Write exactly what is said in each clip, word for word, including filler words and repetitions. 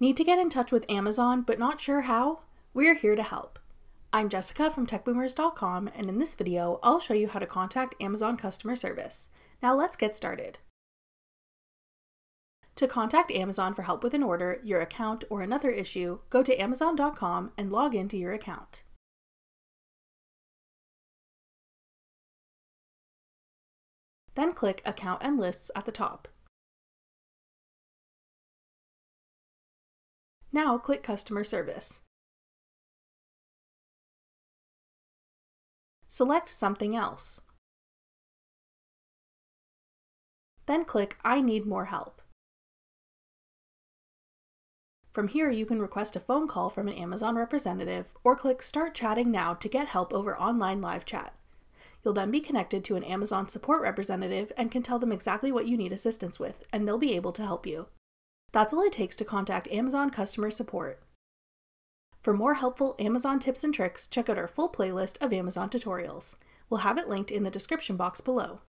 Need to get in touch with Amazon but not sure how? We're here to help. I'm Jessica from tech boomers dot com, and in this video, I'll show you how to contact Amazon customer service. Now let's get started. To contact Amazon for help with an order, your account, or another issue, go to Amazon dot com and log into your account. Then click Account and Lists at the top. Now click Customer Service. Select Something Else. Then click I Need More Help. From here, you can request a phone call from an Amazon representative or click Start Chatting Now to get help over online live chat. You'll then be connected to an Amazon support representative and can tell them exactly what you need assistance with, and they'll be able to help you. That's all it takes to contact Amazon customer support. For more helpful Amazon tips and tricks, check out our full playlist of Amazon tutorials. We'll have it linked in the description box below.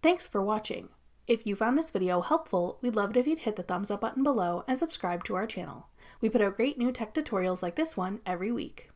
Thanks for watching. If you found this video helpful, we'd love it if you'd hit the thumbs up button below and subscribe to our channel. We put out great new tech tutorials like this one every week.